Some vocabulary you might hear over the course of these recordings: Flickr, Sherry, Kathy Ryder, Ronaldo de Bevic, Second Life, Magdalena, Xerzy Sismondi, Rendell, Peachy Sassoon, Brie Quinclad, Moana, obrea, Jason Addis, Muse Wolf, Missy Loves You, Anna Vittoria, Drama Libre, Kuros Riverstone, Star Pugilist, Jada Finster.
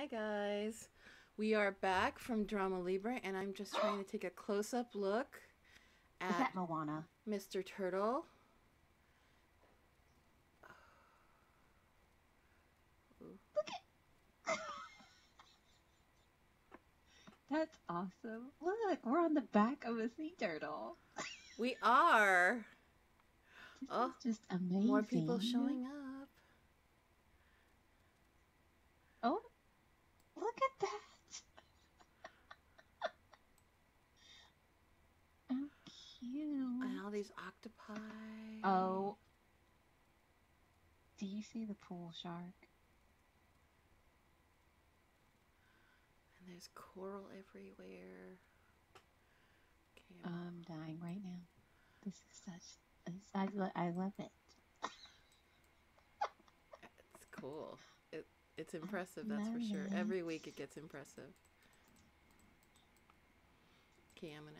Hi guys, we are back from Drama Libre, and I'm just trying to take a close-up look at Moana, Mr. Turtle. Look at that's awesome. Look, we're on the back of a sea turtle. We are. This is just amazing. More people showing up. Oh, look at that. How cute. And all these octopi. Oh. Do you see the pool shark? And there's coral everywhere. Okay, I'm dying right now. This is such... I love it. It's cool. It's impressive, that's for sure. Every week it gets impressive. Okay, I'm going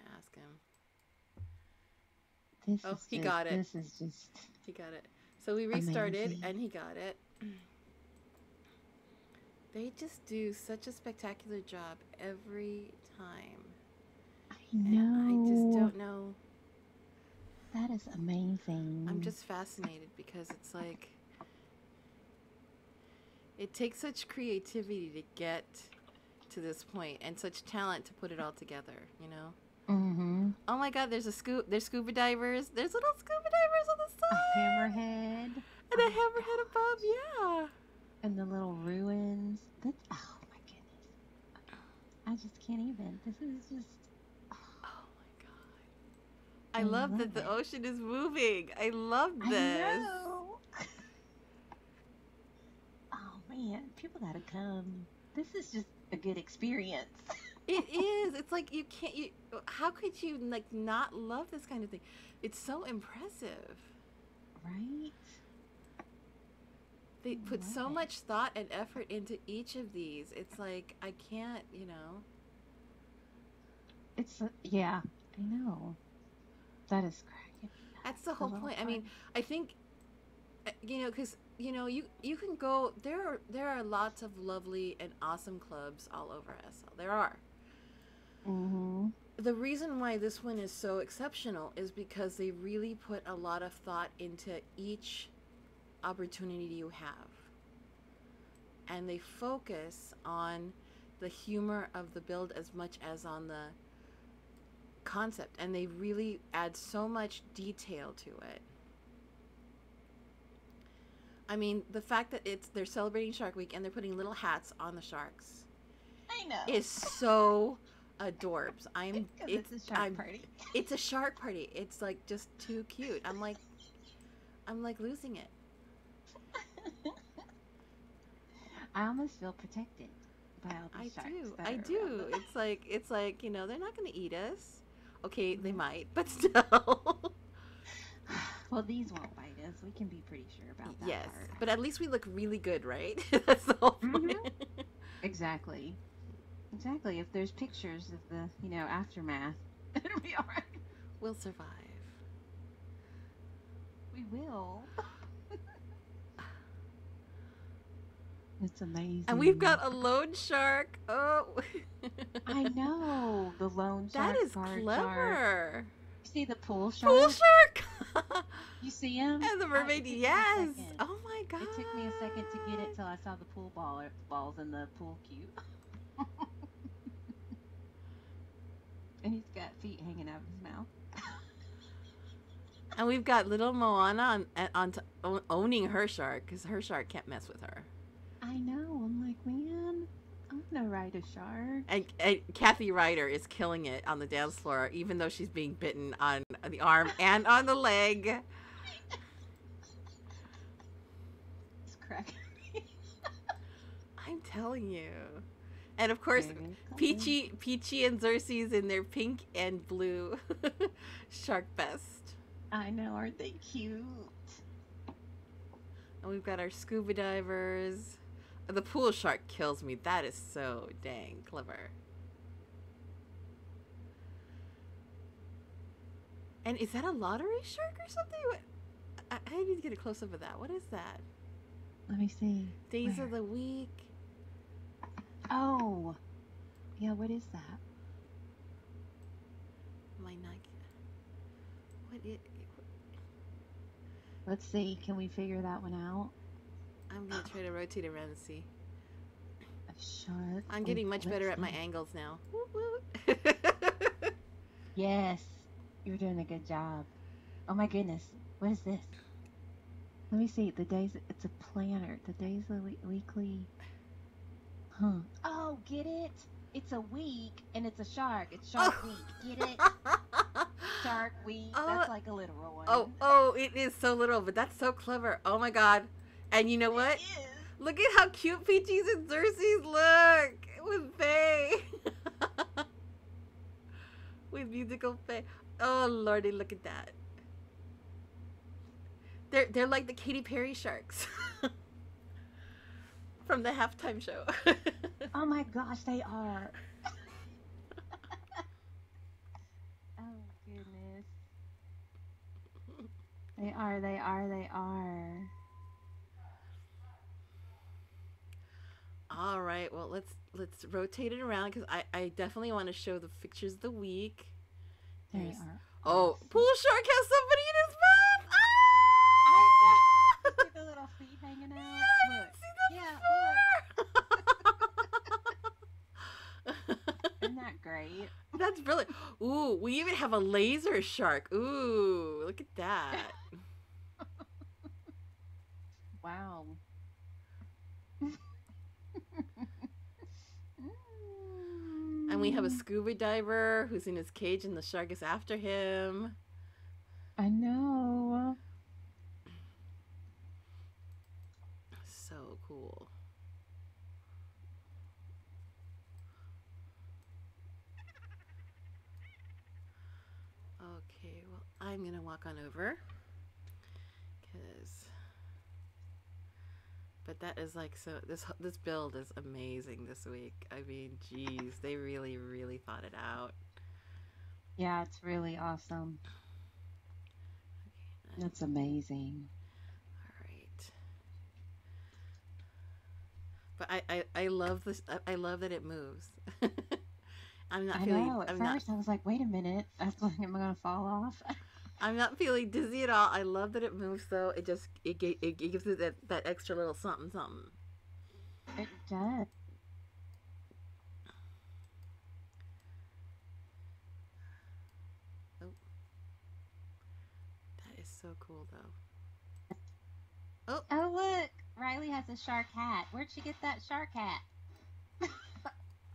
to ask him. He got it. So we restarted amazing. And he got it. They just do such a spectacular job every time. I know. And I just don't know. That is amazing. I'm just fascinated because it's like... It takes such creativity to get to this point and such talent to put it all together, you know? Mm-hmm. Oh my God, there's scuba divers. There's little scuba divers on the side. A hammerhead. And a hammerhead above, yeah. And the little ruins. That's, oh my goodness. I just can't even. This is just. Oh my God. I love that the ocean is moving. I love this. I know. Man, people gotta come. This is just a good experience. It is. It's like you can't. How could you like not love this kind of thing? It's so impressive, right? They put so much thought and effort into each of these. It's like I can't, you know. It's yeah, I know. That is correct. That's the whole point. I mean, I think, you know, because. You know, you can go, there are lots of lovely and awesome clubs all over SL. There are. Mm-hmm. The reason why this one is so exceptional is because they really put a lot of thought into each opportunity you have. And they focus on the humor of the build as much as on the concept. And they really add so much detail to it. I mean, the fact that they're celebrating Shark Week and they're putting little hats on the sharks. I know. Is so adorbs. It's a shark party. It's a shark party. It's like just too cute. I'm like losing it. I almost feel protected by all the sharks. I do. It's like, you know, they're not going to eat us. Okay, they might, but still. Well, these won't bite us. We can be pretty sure about that. Yes, but at least we look really good, right? That's the whole point. Mm-hmm. Exactly. Exactly. If there's pictures of the, you know, aftermath, it'll be all right. We'll survive. We will. It's amazing. And we've got a lone shark. Oh. I know. The lone shark. That is clever. Shark. See the pool shark? Pool shark! You see him? And the mermaid, yes! Oh my God! It took me a second to get it till I saw the pool balls in the pool cube. And he's got feet hanging out of his mouth. And we've got little Moana on owning her shark, because her shark can't mess with her. I know, I'm like, man... I'm gonna ride a shark. And Kathy Ryder is killing it on the dance floor, even though she's being bitten on the arm and on the leg. It's cracking me. I'm telling you. And of course, Peachy and Xerxes in their pink and blue shark vest. I know, aren't they cute? And we've got our scuba divers. The pool shark kills me. That is so dang clever. And is that a lottery shark or something? What? I need to get a close-up of that. What is that? Let me see. Days of the week. Oh, yeah. What is that? My nugget. What is? Let's see. Can we figure that one out? I'm gonna try to rotate around and see. Sure. I'm getting much better at my angles now. Yes, you're doing a good job. Oh my goodness, what is this? Let me see. The days. It's a planner. The days of the weekly. Huh. Oh, get it? It's a week and it's a shark. It's shark week. Get it? Shark week. That's like a literal one. Oh, it is so literal, but that's so clever. Oh my god! And you know what? It is. Look at how cute Peachy's and Xerzy's look with Faye. With musical Faye. Oh lordy, look at that. They're like the Katy Perry sharks from the halftime show. Oh my gosh, they are. Oh goodness. They are, they are, they are. All right, well, let's rotate it around because I definitely want to show the pictures of the week. There's, oh, Pool Shark has somebody in his mouth! Ah! I see the little feet hanging out. Yeah, I didn't see that before! Isn't that great? That's brilliant. Ooh, we even have a laser shark. Ooh, look at that. Wow. And we have a scuba diver who's in his cage and the shark is after him. I know. So cool. Okay, well, I'm gonna walk on over because but that is like so. This build is amazing this week. I mean, geez, they really thought it out. Yeah, it's really awesome. Okay, nice. That's amazing. All right. But I love this. I love that it moves. I'm not feeling. I know. At first, I was like, wait a minute. I was like, am I gonna fall off? I'm not feeling dizzy at all. I love that it moves, though. It just it gives it that extra little something something. It does. Oh, that is so cool, though. Oh, oh look, Riley has a shark hat. Where'd she get that shark hat?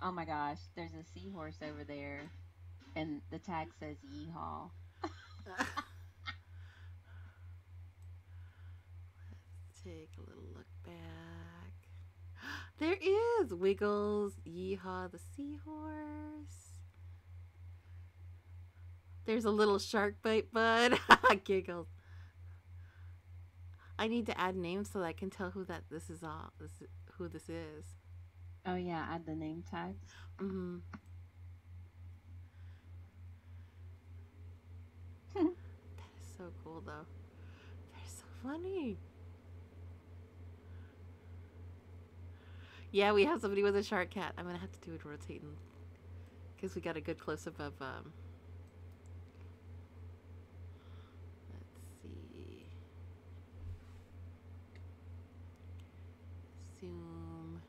Oh my gosh, there's a seahorse over there, and the tag says "Yeehaw." Let's take a little look back. There is Wiggles, Yeehaw the seahorse. There's a little shark bite, bud. Giggles. I need to add names so that I can tell who that this is. All this is, who this is. Oh yeah, add the name tags. Mm-hmm. That is so cool, though. They're so funny. Yeah, we have somebody with a shark cat. I'm gonna have to do it rotating because we got a good close-up of. Let's see. Zoom.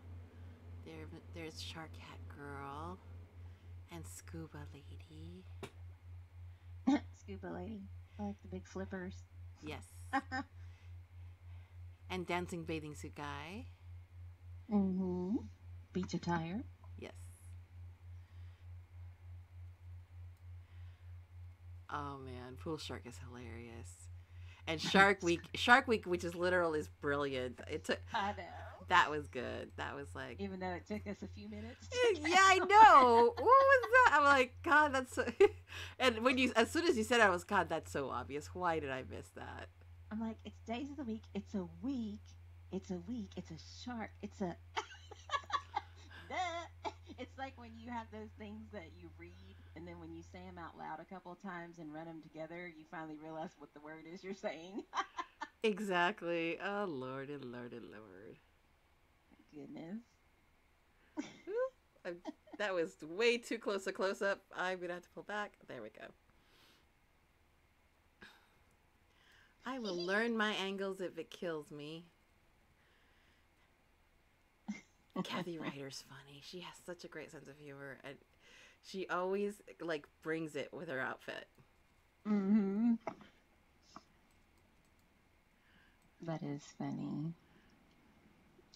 There's shark cat girl, and scuba lady. Scuba lady. I like the big flippers. Yes. And dancing bathing suit guy. Mm-hmm. Beach attire. Yes. Oh man, Pool Shark is hilarious. And Shark Week, which is literal, is brilliant. It took. I know. That was good. That was like. Even though it took us a few minutes. Yeah, I know. What was that? I'm like, God, that's. So... And when you, as soon as you said, I was, God, that's so obvious. Why did I miss that? I'm like, it's days of the week. It's a week. It's a week. It's a shark. It's a. It's like when you have those things that you read, and then when you say them out loud a couple of times and run them together, you finally realize what the word is you're saying. Exactly. Oh, Lordy, Lordy, Lord. Goodness. That was way too close a close-up. I'm going to have to pull back. There we go. I will learn my angles if it kills me. Kathy Ryder's funny. She has such a great sense of humor, and she always like brings it with her outfit. Mm-hmm. That is funny.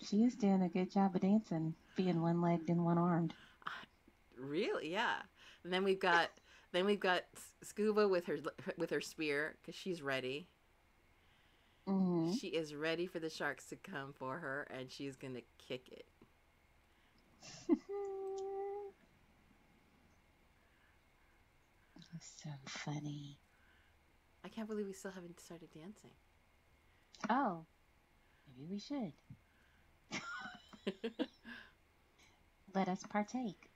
She is doing a good job of dancing, being one-legged and one-armed. Really? Yeah. And then we've got Scuba with her spear, because she's ready. Mm-hmm. She is ready for the sharks to come for her, and she's going to kick it. That's so funny. I can't believe we still haven't started dancing. Oh, maybe we should. Let us partake.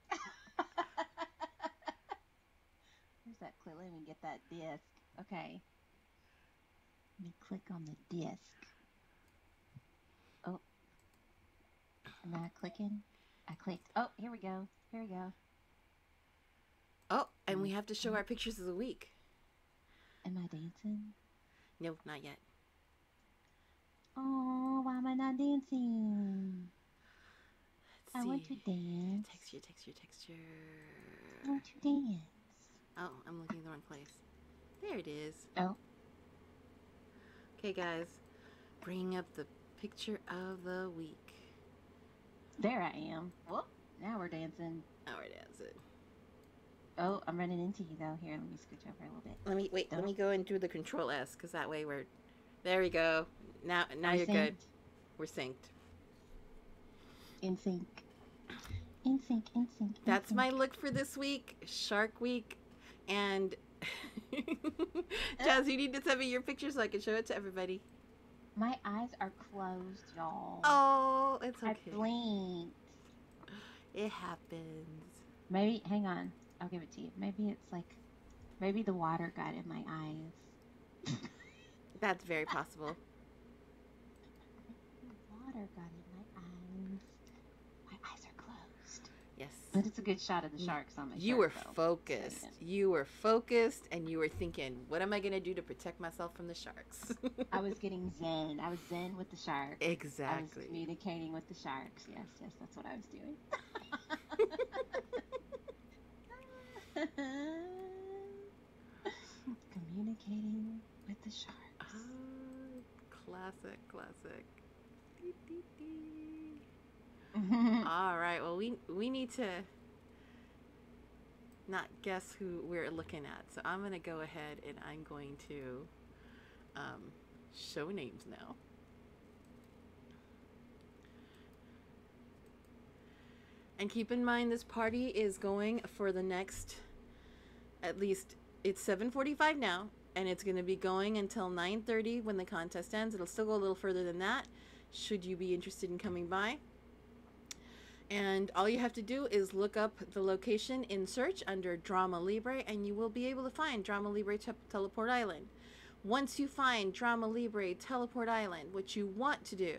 Where's that clip? Let me get that disc. Okay. Let me click on the disc. Oh. Am I clicking? I clicked. Oh, here we go. Here we go. Oh, and we have to show our pictures of the week. Am I dancing? No, not yet. Oh, why am I not dancing? Let's see. I want to dance. Texture, texture, texture. I want to dance. Oh, I'm looking in the wrong place. There it is. Oh. Okay, guys. Bring up the picture of the week. There I am. Whoop. Now we're dancing. Now we're dancing. Oh, I'm running into you, though. Here, let me scooch over a little bit. Let me, wait, let me go and do the Control S, because that way we're... There we go. Now you're good. We're synced. In sync. In sync, in sync. That's my look for this week, Shark Week. And Jazz, you need to send me your picture so I can show it to everybody. My eyes are closed, y'all. Oh, it's okay. I blinked. It happens. Maybe, hang on. I'll give it to you. Maybe it's like, maybe the water got in my eyes. That's very possible. Water got in my eyes. My eyes are closed. Yes. But it's a good shot of the sharks on my You were focused. So, yeah. You were focused, and you were thinking, what am I going to do to protect myself from the sharks? I was getting zen. I was zen with the sharks. Exactly. I was communicating with the sharks. Yes, yes, that's what I was doing. Communicating with the sharks. Classic, classic. Dee, dee, dee. All right, well, we need to not guess who we're looking at, so I'm going to go ahead and I'm going to show names now. And keep in mind, this party is going for the next, at least, it's 7:45 now. And it's going to be going until 9:30 when the contest ends. It'll still go a little further than that, should you be interested in coming by. And all you have to do is look up the location in search under Drama Libre, and you will be able to find Drama Libre Teleport Island. Once you find Drama Libre Teleport Island, what you want to do,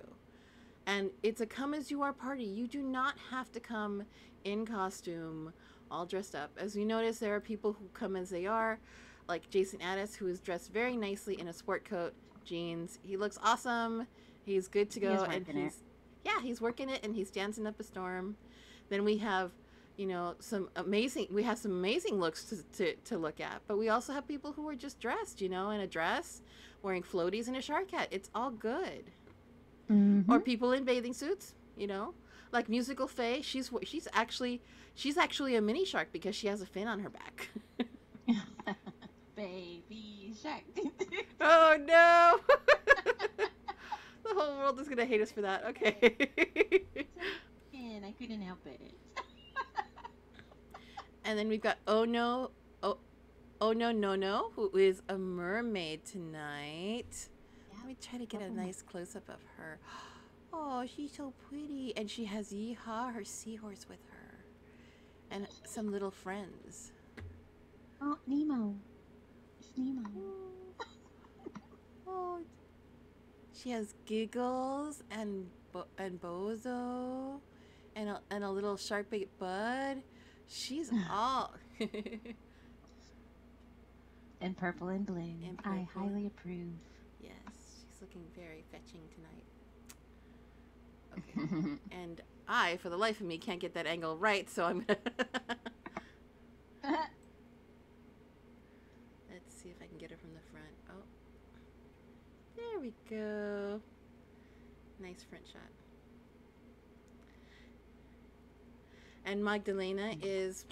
and it's a come-as-you-are party. You do not have to come in costume, all dressed up. As you notice, there are people who come as they are, like Jason Addis, who is dressed very nicely in a sport coat, jeans. He looks awesome. He's good to go. And he's working it, and he's dancing up a storm. Then we have, you know, some amazing looks to look at. But we also have people who are just dressed, you know, in a dress, wearing floaties and a shark hat. It's all good. Mm-hmm. Or people in bathing suits, you know, like Musical Faye. She's actually a mini shark because she has a fin on her back. Baby shark. Oh no! The whole world is gonna hate us for that. Okay. And I couldn't help it. And then we've got Oh No No No, who is a mermaid tonight. Yeah. Let me try to get a nice close-up of her. Oh, she's so pretty, and she has Yeehaw, her seahorse, with her, and some little friends. Oh, Nemo. It's Nemo. Oh. She has Giggles and Bozo and and a little shark bait bud. She's all. In purple and blue. And purple. I highly approve. Yes, she's looking very fetching tonight. Okay. And I, for the life of me, can't get that angle right, so I'm gonna let's see if I can get her from the front. Oh. There we go. Nice front shot. And Magdalena is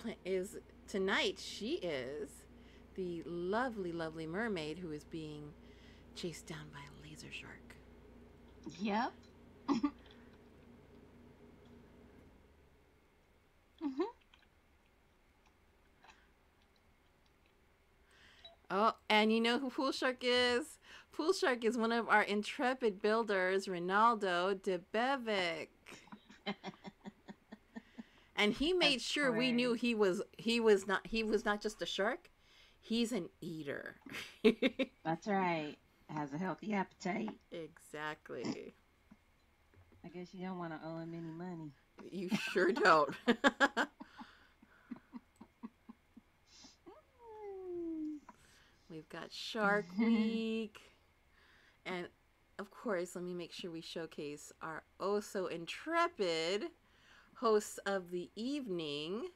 tonight, she is the lovely, lovely mermaid who is being chased down by a laser shark. Yep. Oh, and you know who Pool Shark is? Pool Shark is one of our intrepid builders, Ronaldo de Bevic. And he made sure we knew he was not just a shark. He's an eater. That's right. Has a healthy appetite. Exactly. I guess you don't want to owe him any money. You sure don't. We've got Shark Week. And, of course, let me make sure we showcase our oh-so-intrepid hosts of the evening,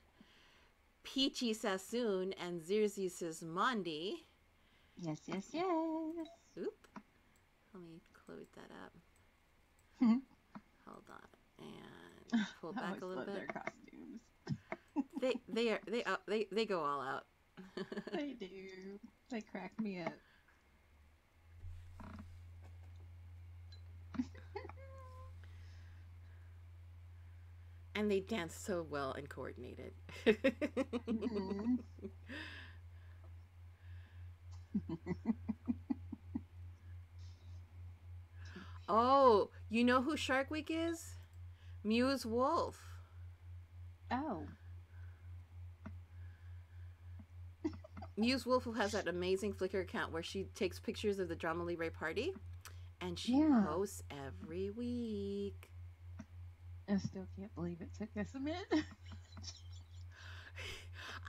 Peachy Sassoon and Xerzy Sismondi. Yes, yes, yes. Oop. Let me close that up. Hold on. And pull back a little bit. I always love their costumes. They go all out. They do. They crack me up. And they dance so well and coordinated. Mm-hmm. Oh, you know who Shark Week is? Muse Wolf. Oh. Muse Wolf, who has that amazing Flickr account where she takes pictures of the Drama Libre party, and she posts every week. I still can't believe it took us a minute.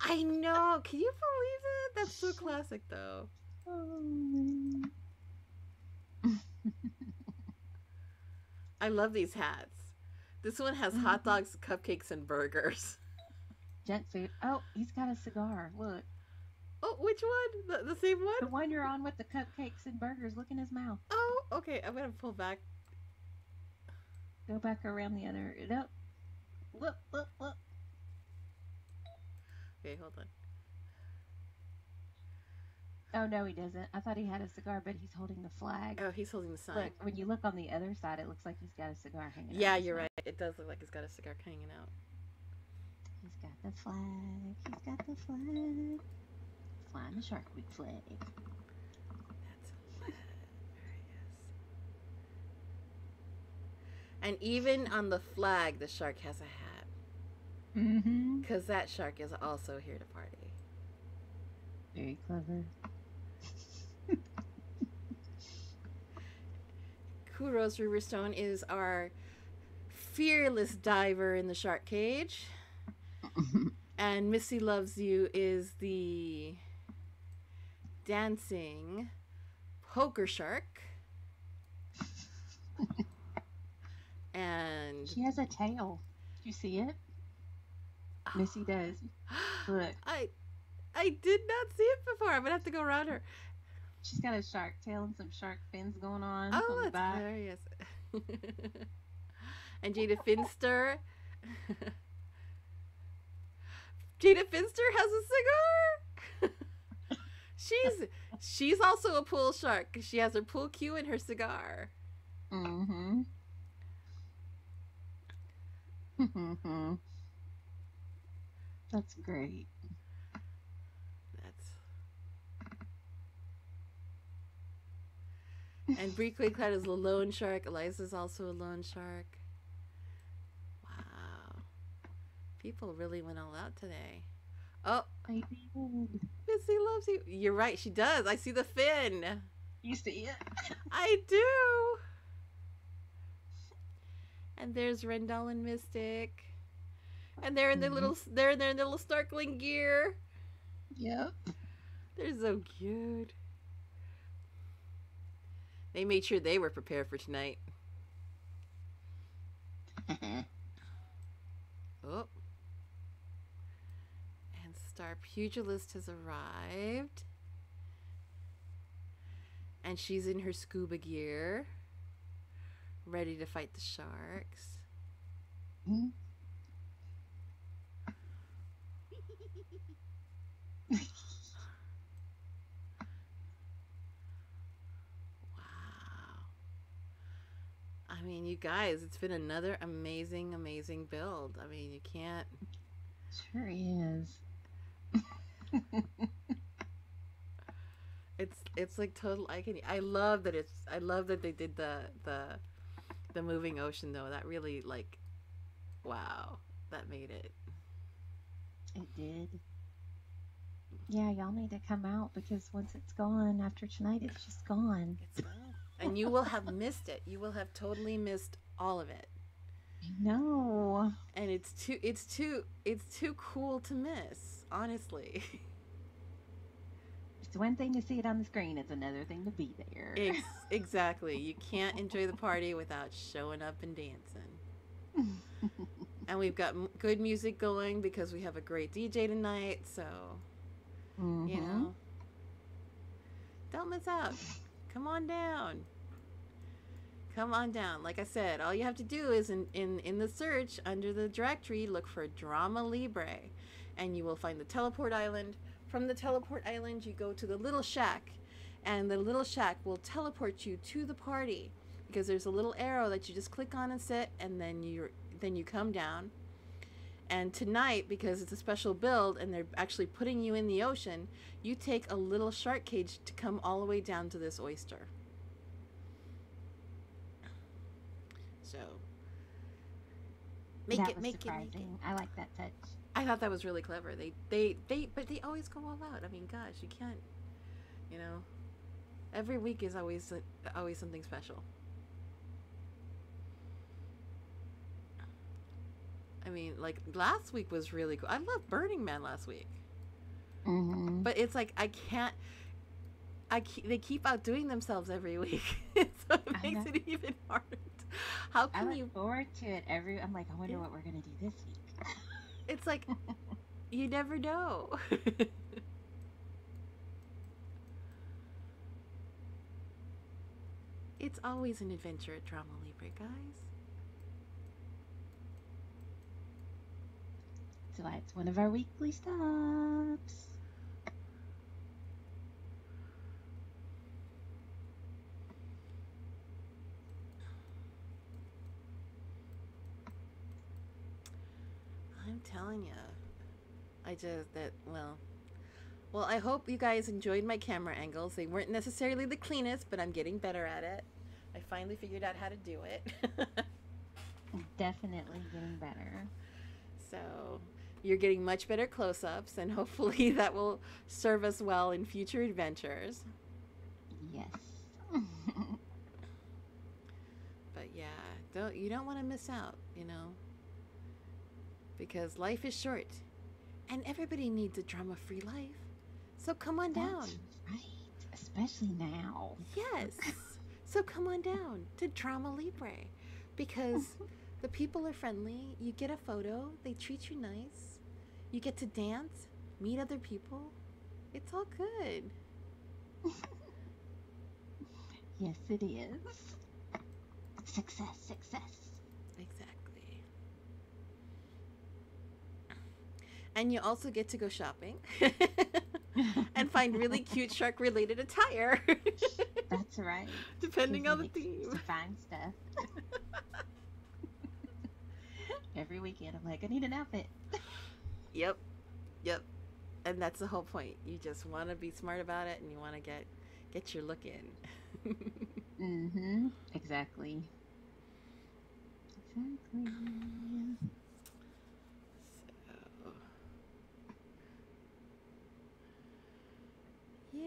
I know. Can you believe it? That's so classic, though. I love these hats. This one has hot dogs, cupcakes, and burgers. Junk food. Oh, he's got a cigar. Look. Oh, which one? The same one? The one you're on with the cupcakes and burgers. Look in his mouth. Oh, okay. I'm going to pull back. Go back around the other. No. Whoop, whoop, whoop. Okay, hold on. Oh, no, he doesn't. I thought he had a cigar, but he's holding the flag. Oh, he's holding the sign. Look, when you look on the other side, it looks like he's got a cigar hanging out. Yeah, you're right. It does look like he's got a cigar hanging out. He's got the flag. He's got the flag. Flying the Shark Week flag. And even on the flag, the shark has a hat. Mm-hmm. Because that shark is also here to party. Very clever. Kuros Riverstone is our fearless diver in the shark cage. And Missy Loves You is the dancing poker shark. And she has a tail. Do you see it? Oh. Missy does. Look. I did not see it before. I'm gonna have to go around her. She's got a shark tail and some shark fins going on. Oh, that's hilarious. And Jada Finster. Jada Finster has a cigar. She's also a pool shark. She has her pool cue and her cigar. Mm-hmm. That's great. That's and Brie Quinclad is a lone shark. Eliza's also a lone shark. Wow, people really went all out today. Oh, I did. Missy Loves You. You're right. She does. I see the fin. You see it? I do. And there's Rendell and Mystic. And they're in their little, they're in their little snorkeling gear. Yep. They're so cute. They made sure they were prepared for tonight. Oh. And Star Pugilist has arrived. And she's in her scuba gear, ready to fight the sharks. Mm-hmm. I mean, you guys, it's been another amazing, amazing build. I mean, you can't... Sure is. It's like total icon. I love that it's... I love that they did the moving ocean, though. That really, like... Wow. That made it. It did. Yeah, y'all need to come out, because once it's gone, after tonight, it's just gone. It's gone. And you will have missed it. You will have totally missed all of it. No. And it's too cool to miss, honestly. It's one thing to see it on the screen. It's another thing to be there. Exactly. You can't enjoy the party without showing up and dancing. And we've got good music going because we have a great DJ tonight. So, you know, don't miss out. Come on down. Come on down. Like I said, all you have to do is in the search under the directory, look for Drama Libre, and you will find the teleport island. From the teleport island, you go to the little shack, and the little shack will teleport you to the party, because there's a little arrow that you just click on and sit, and then you come down. And tonight, because it's a special build and they're actually putting you in the ocean, you take a little shark cage to come all the way down to this oyster. So, make it. I like that touch. I thought that was really clever. But they always go all out. I mean, gosh, you can't, you know, every week is always something special. I mean, like, last week was really cool. I loved Burning Man last week. Mm-hmm. But it's like, they keep outdoing themselves every week. So it makes it even harder. How can you... I look forward to it every... I'm like, I wonder what we're going to do this week. It's like, you never know. It's always an adventure at Drama Libre, guys. It's one of our weekly stops. I'm telling you, well, I hope you guys enjoyed my camera angles. They weren't necessarily the cleanest, but I'm getting better at it. I finally figured out how to do it. Definitely getting better. So you're getting much better close-ups, and hopefully that will serve us well in future adventures. Yes. But yeah, you don't want to miss out, you know, because life is short, and everybody needs a drama-free life. So come on down. That's right, especially now. Yes. So come on down to Drama Libre, because the people are friendly. You get a photo. They treat you nice. You get to dance, meet other people. It's all good. Yes, it is. Success, success. Exactly. And you also get to go shopping and find really cute shark-related attire. That's right. Depending on the theme. To find stuff. Every weekend, I'm like, I need an outfit. Yep. Yep. And that's the whole point. You just want to be smart about it, and you want to get your look in. Mm-hmm. Exactly. Exactly. So. Yay.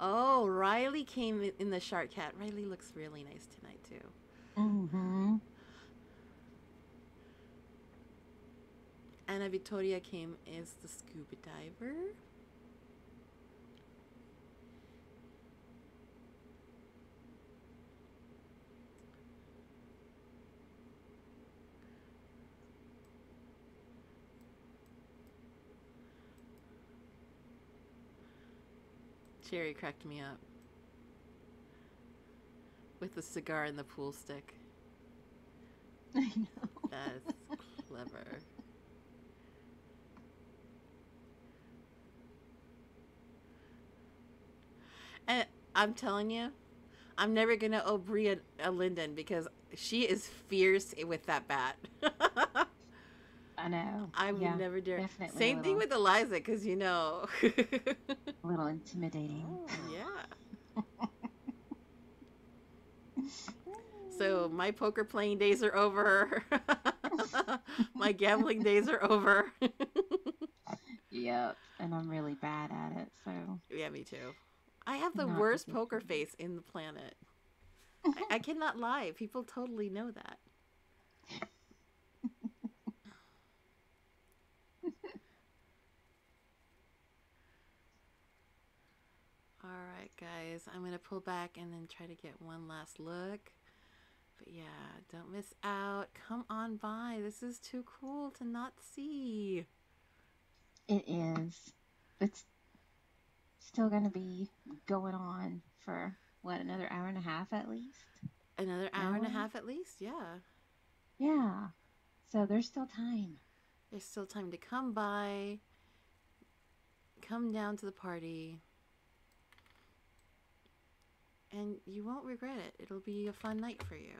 Oh, Riley came in the shark hat. Riley looks really nice tonight, too. Mm-hmm. Anna Vittoria came as the scuba diver. Sherry cracked me up with the cigar and the pool stick. I know. That's clever. And I'm telling you, I'm never going to obrea a Linden because she is fierce with that bat. I know. I would never dare. Same thing with Eliza, because you know. A little intimidating. Oh, yeah. So my poker playing days are over. My gambling days are over. Yep, and I'm really bad at it. So. Yeah, me too. I have the worst poker face in the planet. I cannot lie. People totally know that. Alright guys, I'm going to pull back and then try to get one last look. But yeah, don't miss out. Come on by. This is too cool to not see. It is. It's still going to be going on for, what, another hour and a half at least? Another hour and a half at least, yeah. Yeah. So there's still time. There's still time to come by. Come down to the party. And you won't regret it. It'll be a fun night for you.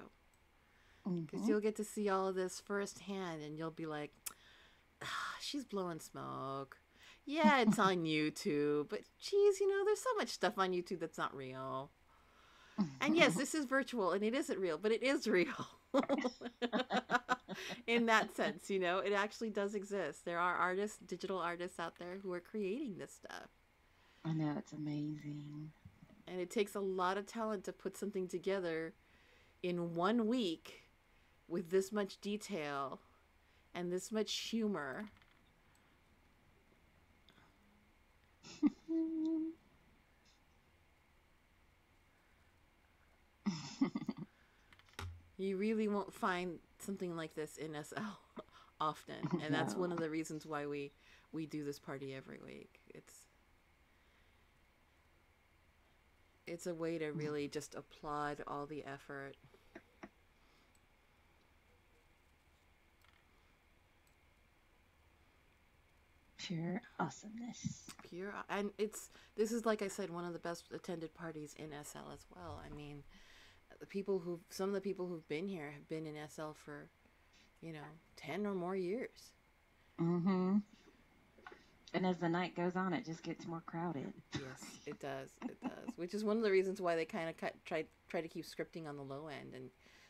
Because you'll get to see all of this firsthand and you'll be like, ah, she's blowing smoke. Yeah, it's on YouTube. But geez, you know, there's so much stuff on YouTube that's not real. And yes, this is virtual and it isn't real, but it is real. In that sense, you know, it actually does exist. There are artists, digital artists out there who are creating this stuff. I know, it's amazing. And it takes a lot of talent to put something together in 1 week with this much detail and this much humor. You really won't find something like this in SL often. And that's one of the reasons why we do this party every week. It's a way to really just applaud all the effort. Pure awesomeness. Pure, and this is, like I said, one of the best attended parties in SL as well. I mean, some of the people who've been here have been in SL for, you know, 10 or more years. Mm-hmm. And as the night goes on, it just gets more crowded. Yes, it does. It does. Which is one of the reasons why they kind of try to keep scripting on the low end, and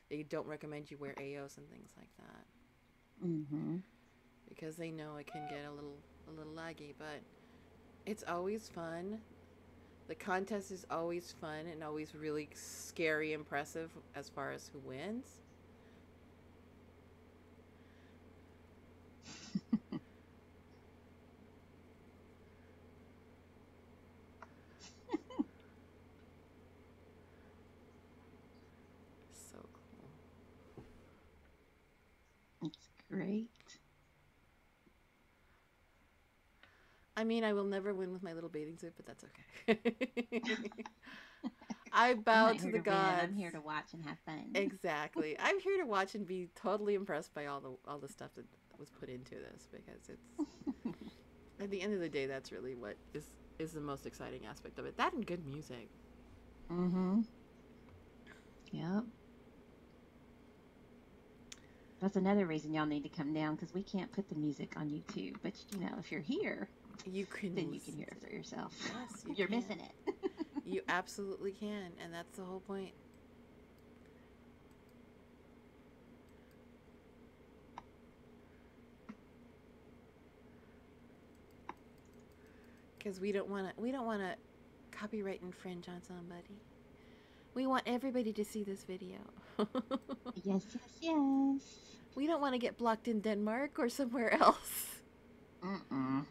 they don't recommend you wear AOs and things like that. Mm-hmm. Because they know it can get a little laggy, but it's always fun. The contest is always fun and always really scary, impressive as far as who wins. Great. I mean, I will never win with my little bathing suit, but that's okay. I bow to the gods. I'm here to watch and have fun. Exactly. I'm here to watch and be totally impressed by all the stuff that was put into this, because it's at the end of the day, that's really what is the most exciting aspect of it. That and good music. Mm-hmm. Yep. That's another reason y'all need to come down, because we can't put the music on YouTube. But, you know, if you're here, then you can hear it for yourself. Yes, you're missing it. You absolutely can, and that's the whole point. Because we don't want to copyright infringe on somebody. We want everybody to see this video. Yes, yes, yes. We don't want to get blocked in Denmark or somewhere else. Mm-mm.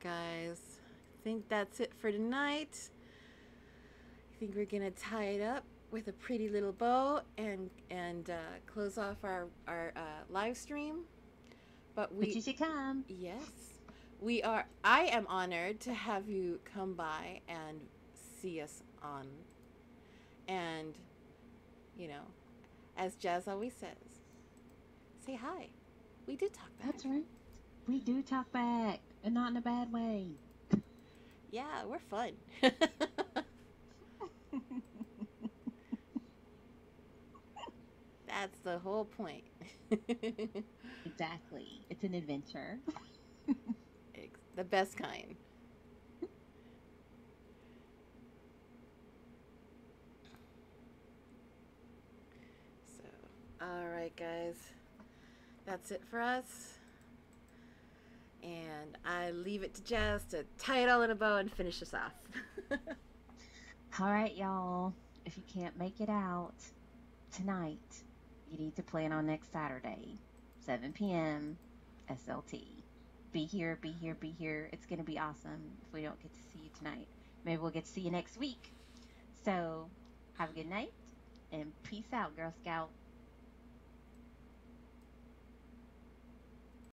Guys, I think that's it for tonight. I think we're gonna tie it up with a pretty little bow and close off our live stream. But you should come. Yes, we are. I am honored to have you come by and see us on. And you know, as Jazz always says, say hi. We did talk back. That's right. We do talk back. And not in a bad way. Yeah, we're fun. That's the whole point. Exactly. It's an adventure. The best kind. So, alright guys. That's it for us. And I leave it to Jazz to tie it all in a bow and finish us off. All right, y'all. If you can't make it out tonight, you need to plan on next Saturday, 7 p.m. SLT. Be here, be here, be here. It's going to be awesome if we don't get to see you tonight. Maybe we'll get to see you next week. So have a good night and peace out, Girl Scout.